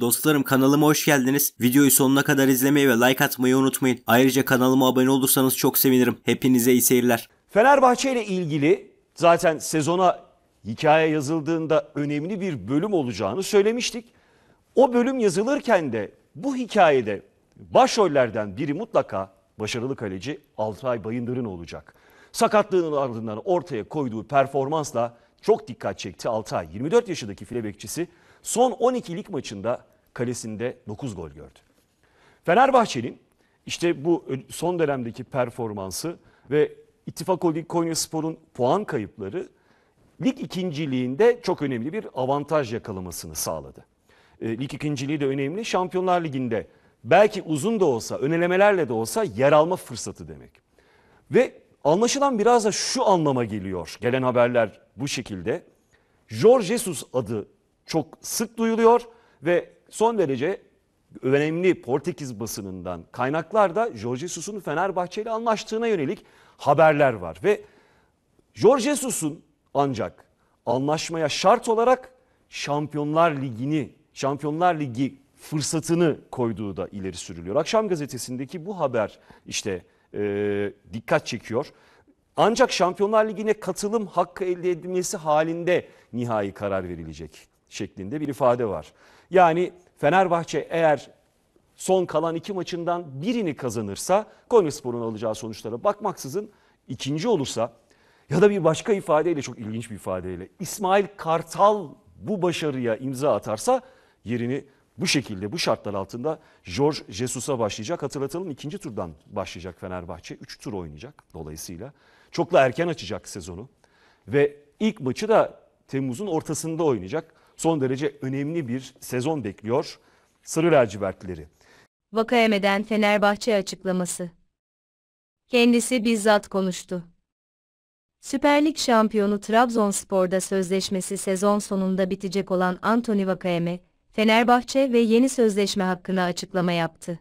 Dostlarım kanalıma hoş geldiniz. Videoyu sonuna kadar izlemeyi ve like atmayı unutmayın. Ayrıca kanalıma abone olursanız çok sevinirim. Hepinize iyi seyirler. Fenerbahçe ile ilgili zaten sezona hikaye yazıldığında önemli bir bölüm olacağını söylemiştik. O bölüm yazılırken de bu hikayede başrollerden biri mutlaka başarılı kaleci Altay Bayındır'ın olacak. Sakatlığının ardından ortaya koyduğu performansla çok dikkat çekti Altay. 24 yaşındaki file bekçisi son 12 lig maçında kalesinde 9 gol gördü. Fenerbahçe'nin işte bu son dönemdeki performansı ve İttifakol Lig Konyaspor'un puan kayıpları lig ikinciliğinde çok önemli bir avantaj yakalamasını sağladı. Lig ikinciliği de önemli. Şampiyonlar Ligi'nde belki uzun da olsa, önelemelerle de olsa yer alma fırsatı demek. Ve anlaşılan biraz da şu anlama geliyor. Gelen haberler bu şekilde. Jorge Jesus adı çok sık duyuluyor ve son derece önemli Portekiz basınından kaynaklarda Jorge Jesus'un Fenerbahçe ile anlaştığına yönelik haberler var. Ve Jorge Jesus'un ancak anlaşmaya şart olarak Şampiyonlar Ligi fırsatını koyduğu da ileri sürülüyor. Akşam gazetesindeki bu haber işte dikkat çekiyor. Ancak Şampiyonlar Ligi'ne katılım hakkı elde edilmesi halinde nihai karar verilecek şeklinde bir ifade var. Yani Fenerbahçe eğer son kalan iki maçından birini kazanırsa Konyaspor'un alacağı sonuçlara bakmaksızın ikinci olursa ya da bir başka ifadeyle çok ilginç bir ifadeyle İsmail Kartal bu başarıya imza atarsa yerini bu şekilde bu şartlar altında Jorge Jesus'a başlayacak. Hatırlatalım ikinci turdan başlayacak Fenerbahçe. 3 tur oynayacak dolayısıyla. Çok da erken açacak sezonu. Ve ilk maçı da Temmuz'un ortasında oynayacak. Son derece önemli bir sezon bekliyor sarı lacivertlileri. Nwakaeme'den Fenerbahçe açıklaması. Kendisi bizzat konuştu. Süper Lig şampiyonu Trabzonspor'da sözleşmesi sezon sonunda bitecek olan Antony Nwakaeme, Fenerbahçe ve yeni sözleşme hakkında açıklama yaptı.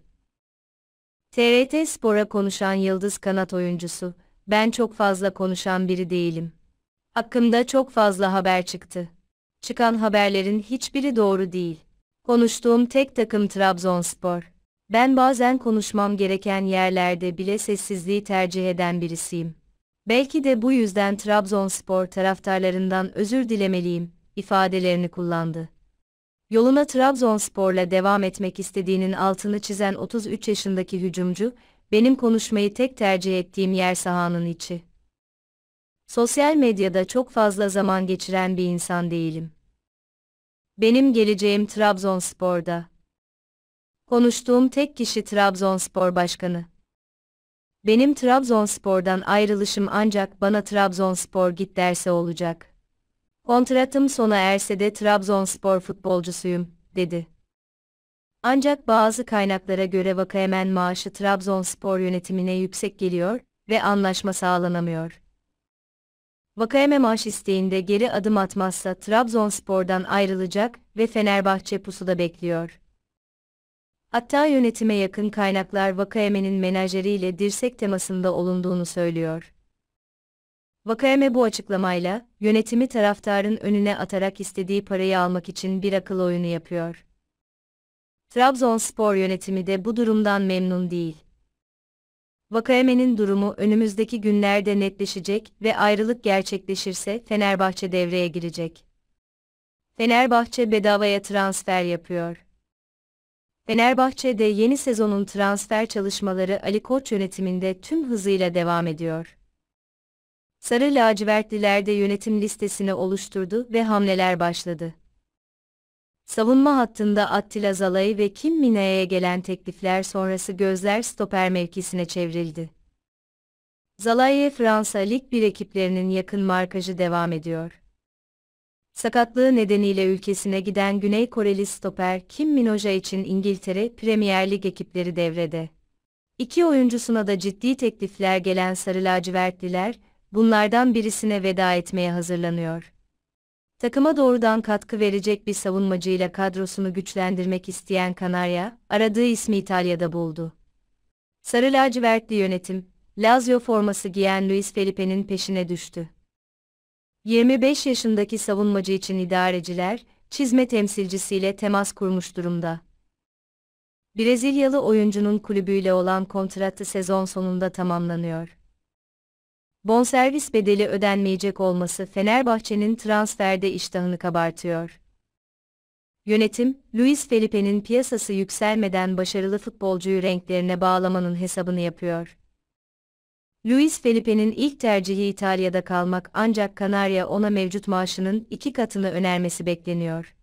TRT Spor'a konuşan yıldız kanat oyuncusu, "Ben çok fazla konuşan biri değilim. Hakkımda çok fazla haber çıktı. Çıkan haberlerin hiçbiri doğru değil. Konuştuğum tek takım Trabzonspor. Ben bazen konuşmam gereken yerlerde bile sessizliği tercih eden birisiyim. Belki de bu yüzden Trabzonspor taraftarlarından özür dilemeliyim," ifadelerini kullandı. Yoluna Trabzonspor'la devam etmek istediğinin altını çizen 33 yaşındaki hücumcu, "Benim konuşmayı tek tercih ettiğim yer sahanın içi. Sosyal medyada çok fazla zaman geçiren bir insan değilim. Benim geleceğim Trabzonspor'da. Konuştuğum tek kişi Trabzonspor Başkanı. Benim Trabzonspor'dan ayrılışım ancak bana Trabzonspor git derse olacak. Kontratım sona erse de Trabzonspor futbolcusuyum," dedi. Ancak bazı kaynaklara göre Nwakaeme'nin maaşı Trabzonspor yönetimine yüksek geliyor ve anlaşma sağlanamıyor. Nwakaeme maaş isteğinde geri adım atmazsa Trabzonspor'dan ayrılacak ve Fenerbahçe pusuda bekliyor. Hatta yönetime yakın kaynaklar Nwakaeme'nin menajeriyle dirsek temasında olunduğunu söylüyor. Nwakaeme bu açıklamayla, yönetimi taraftarın önüne atarak istediği parayı almak için bir akıl oyunu yapıyor. Trabzonspor yönetimi de bu durumdan memnun değil. Nwakaeme'nin durumu önümüzdeki günlerde netleşecek ve ayrılık gerçekleşirse Fenerbahçe devreye girecek. Fenerbahçe bedavaya transfer yapıyor. Fenerbahçe'de yeni sezonun transfer çalışmaları Ali Koç yönetiminde tüm hızıyla devam ediyor. Sarı lacivertliler de yönetim listesini oluşturdu ve hamleler başladı. Savunma hattında Attila Szalai ve Kim Min-jae'ye gelen teklifler sonrası gözler stoper mevkisine çevrildi. Szalai'ye Fransa Lig 1 ekiplerinin yakın markajı devam ediyor. Sakatlığı nedeniyle ülkesine giden Güney Koreli stoper Kim Min-jae için İngiltere Premier Lig ekipleri devrede. İki oyuncusuna da ciddi teklifler gelen sarı lacivertliler, bunlardan birisine veda etmeye hazırlanıyor. Takıma doğrudan katkı verecek bir savunmacıyla kadrosunu güçlendirmek isteyen Kanarya, aradığı ismi İtalya'da buldu. Sarı lacivertli yönetim, Lazio forması giyen Luis Felipe'nin peşine düştü. 25 yaşındaki savunmacı için idareciler, çizme temsilcisiyle temas kurmuş durumda. Brezilyalı oyuncunun kulübüyle olan kontratı sezon sonunda tamamlanıyor. Bonservis bedeli ödenmeyecek olması Fenerbahçe'nin transferde iştahını kabartıyor. Yönetim, Luis Felipe'nin piyasası yükselmeden başarılı futbolcuyu renklerine bağlamanın hesabını yapıyor. Luis Felipe'nin ilk tercihi İtalya'da kalmak, ancak Kanarya ona mevcut maaşının 2 katını önermesi bekleniyor.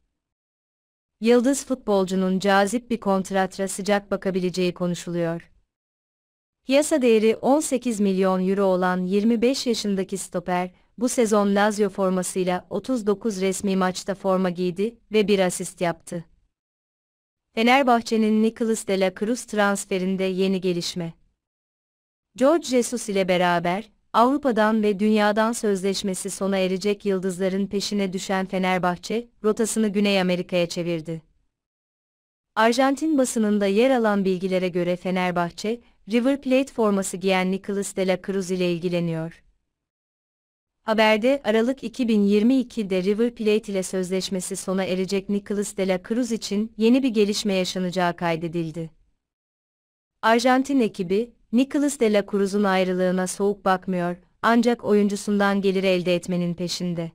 Yıldız futbolcunun cazip bir kontrata sıcak bakabileceği konuşuluyor. Piyasa değeri 18 milyon euro olan 25 yaşındaki stoper, bu sezon Lazio formasıyla 39 resmi maçta forma giydi ve 1 asist yaptı. Fenerbahçe'nin Nicolas de la Cruz transferinde yeni gelişme. Jorge Jesus ile beraber, Avrupa'dan ve dünyadan sözleşmesi sona erecek yıldızların peşine düşen Fenerbahçe, rotasını Güney Amerika'ya çevirdi. Arjantin basınında yer alan bilgilere göre Fenerbahçe, River Plate forması giyen Nicolas de la Cruz ile ilgileniyor. Haberde Aralık 2022'de River Plate ile sözleşmesi sona erecek Nicolas de la Cruz için yeni bir gelişme yaşanacağı kaydedildi. Arjantin ekibi, Nicolas de la Cruz'un ayrılığına soğuk bakmıyor, ancak oyuncusundan gelir elde etmenin peşinde.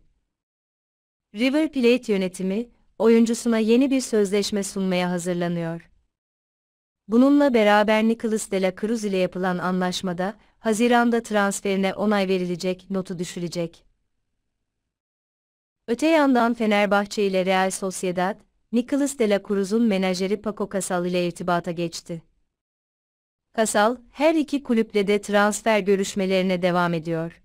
River Plate yönetimi, oyuncusuna yeni bir sözleşme sunmaya hazırlanıyor. Bununla beraber Nicolas de la Cruz ile yapılan anlaşmada, Haziran'da transferine onay verilecek notu düşülecek. Öte yandan Fenerbahçe ile Real Sociedad, Nicolas de la Cruz'un menajeri Paco Casal ile irtibata geçti. Casal, her iki kulüple de transfer görüşmelerine devam ediyor.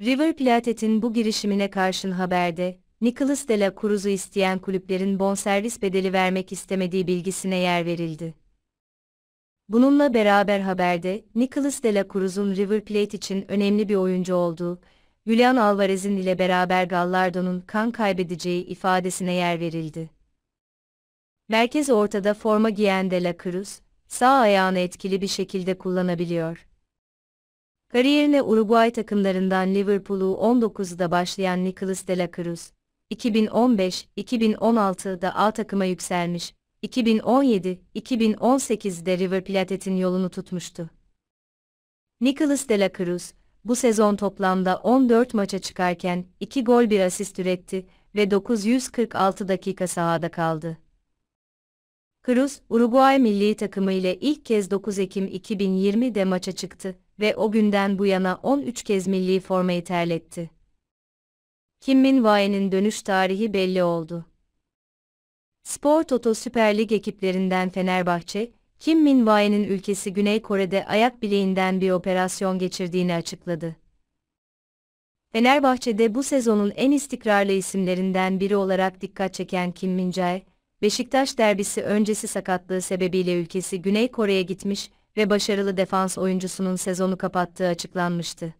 River Plate'in bu girişimine karşın haberde, Nicolas de la Cruz'u isteyen kulüplerin bonservis bedeli vermek istemediği bilgisine yer verildi. Bununla beraber haberde, Nicolas de la Cruz'un River Plate için önemli bir oyuncu olduğu, Julian Alvarez'in ile beraber Gallardo'nun kan kaybedeceği ifadesine yer verildi. Merkez ortada forma giyen de la Cruz, sağ ayağını etkili bir şekilde kullanabiliyor. Kariyerine Uruguay takımlarından Liverpool'u 19'da başlayan Nicolas de la Cruz, 2015-2016'da A takıma yükselmiş, 2017-2018'de River Plate'in yolunu tutmuştu. Nicolas de la Cruz, bu sezon toplamda 14 maça çıkarken 2 gol 1 asist üretti ve 946 dakika sahada kaldı. Cruz, Uruguay milli takımı ile ilk kez 9 Ekim 2020'de maça çıktı ve o günden bu yana 13 kez milli formayı terletti. Kim Min-jae'nin dönüş tarihi belli oldu. Spor Toto Süper Lig ekiplerinden Fenerbahçe, Kim Min-jae'nin ülkesi Güney Kore'de ayak bileğinden bir operasyon geçirdiğini açıkladı. Fenerbahçe'de bu sezonun en istikrarlı isimlerinden biri olarak dikkat çeken Kim Min-jae, Beşiktaş derbisi öncesi sakatlığı sebebiyle ülkesi Güney Kore'ye gitmiş ve başarılı defans oyuncusunun sezonu kapattığı açıklanmıştı.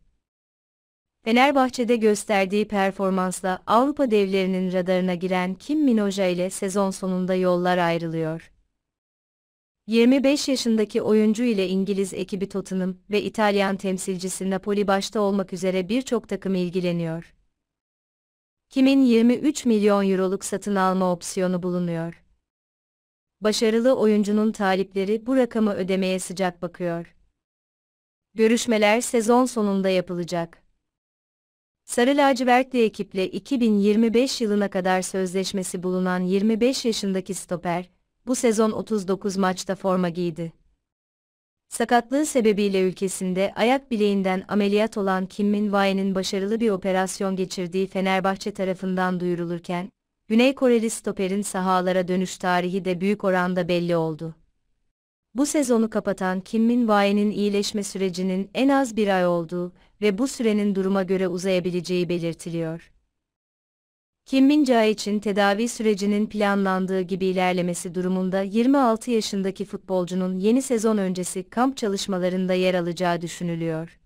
Fenerbahçe'de gösterdiği performansla Avrupa devlerinin radarına giren Kim Min-jae ile sezon sonunda yollar ayrılıyor. 25 yaşındaki oyuncu ile İngiliz ekibi Tottenham ve İtalyan temsilcisi Napoli başta olmak üzere birçok takım ilgileniyor. Kim'in 23 milyon euroluk satın alma opsiyonu bulunuyor. Başarılı oyuncunun talipleri bu rakamı ödemeye sıcak bakıyor. Görüşmeler sezon sonunda yapılacak. Sarı lacivertli ekiple 2025 yılına kadar sözleşmesi bulunan 25 yaşındaki stoper, bu sezon 39 maçta forma giydi. Sakatlığı sebebiyle ülkesinde ayak bileğinden ameliyat olan Kim Min-jae'nin başarılı bir operasyon geçirdiği Fenerbahçe tarafından duyurulurken, Güney Koreli stoperin sahalara dönüş tarihi de büyük oranda belli oldu. Bu sezonu kapatan Kim Min-jae'nin iyileşme sürecinin en az 1 ay olduğu ve bu sürenin duruma göre uzayabileceği belirtiliyor. Kim Min-jae için tedavi sürecinin planlandığı gibi ilerlemesi durumunda 26 yaşındaki futbolcunun yeni sezon öncesi kamp çalışmalarında yer alacağı düşünülüyor.